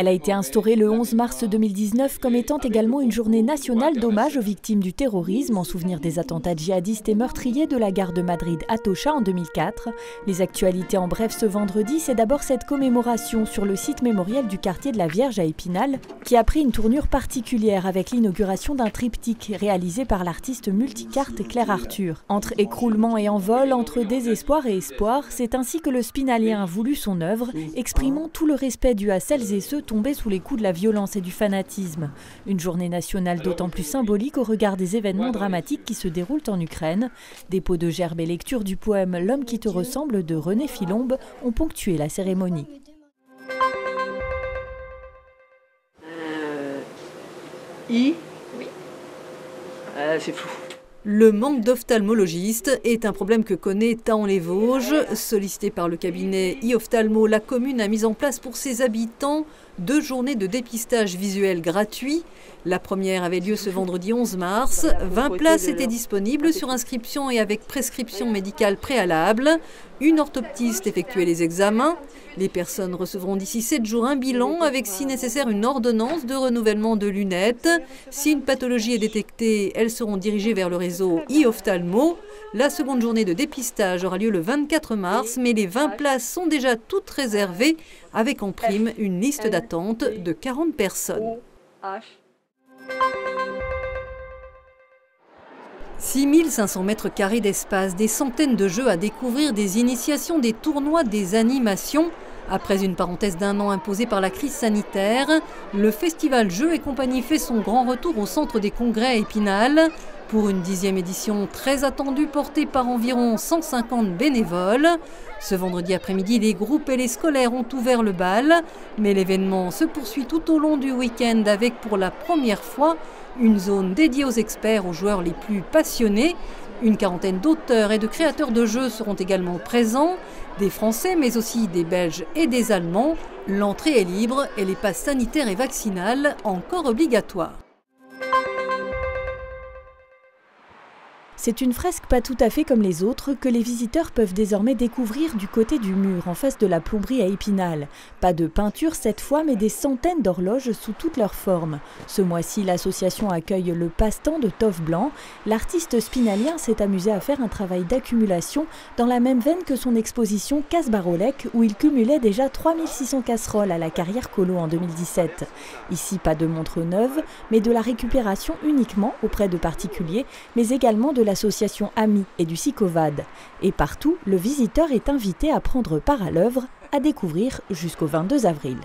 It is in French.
Elle a été instaurée le 11 mars 2019 comme étant également une journée nationale d'hommage aux victimes du terrorisme en souvenir des attentats djihadistes et meurtriers de la gare de Madrid à Atocha en 2004. Les actualités en bref ce vendredi, c'est d'abord cette commémoration sur le site mémoriel du quartier de la Vierge à Épinal qui a pris une tournure particulière avec l'inauguration d'un triptyque réalisé par l'artiste multicarte Claire Arthur. Entre écroulement et envol, entre désespoir et espoir, c'est ainsi que le Spinalien a voulu son œuvre, exprimant tout le respect dû à celles et ceux tombés sous les coups de la violence et du fanatisme. Une journée nationale d'autant plus symbolique au regard des événements dramatiques qui se déroulent en Ukraine. Dépôt de gerbes et lecture du poème « L'homme qui te ressemble » de René Philombe ont ponctué la cérémonie. Oui. C'est flou. Le manque d'ophtalmologistes est un problème que connaît Thaon-les-Vosges. Sollicité par le cabinet e-ophtalmo, la commune a mis en place pour ses habitants 2 journées de dépistage visuel gratuit. La première avait lieu ce vendredi 11 mars. 20 places étaient disponibles sur inscription et avec prescription médicale préalable. Une orthoptiste effectuait les examens. Les personnes recevront d'ici 7 jours un bilan avec, si nécessaire, une ordonnance de renouvellement de lunettes. Si une pathologie est détectée, elles seront dirigées vers le réseau e-ophtalmo. La seconde journée de dépistage aura lieu le 24 mars, mais les 20 places sont déjà toutes réservées avec en prime une liste d'attente de 40 personnes. 6500 mètres carrés d'espace, des centaines de jeux à découvrir, des initiations, des tournois, des animations. Après une parenthèse d'1 an imposée par la crise sanitaire, le festival Jeux et compagnie fait son grand retour au centre des congrès à Épinal. Pour une 10e édition très attendue, portée par environ 150 bénévoles. Ce vendredi après-midi, les groupes et les scolaires ont ouvert le bal. Mais l'événement se poursuit tout au long du week-end avec, pour la première fois, une zone dédiée aux experts, aux joueurs les plus passionnés. Une quarantaine d'auteurs et de créateurs de jeux seront également présents. Des Français, mais aussi des Belges et des Allemands. L'entrée est libre et les passes sanitaires et vaccinales encore obligatoires. C'est une fresque pas tout à fait comme les autres que les visiteurs peuvent désormais découvrir du côté du mur, en face de la plomberie à Épinal. Pas de peinture cette fois, mais des centaines d'horloges sous toutes leurs formes. Ce mois-ci, l'association accueille le passe-temps de Tof Blanc. L'artiste spinalien s'est amusé à faire un travail d'accumulation dans la même veine que son exposition Casse-Barolec, où il cumulait déjà 3600 casseroles à la carrière Colo en 2017. Ici, pas de montre neuve, mais de la récupération uniquement auprès de particuliers, mais également de l'association AMI et du SICOVAD. Et partout, le visiteur est invité à prendre part à l'œuvre, à découvrir jusqu'au 22 avril.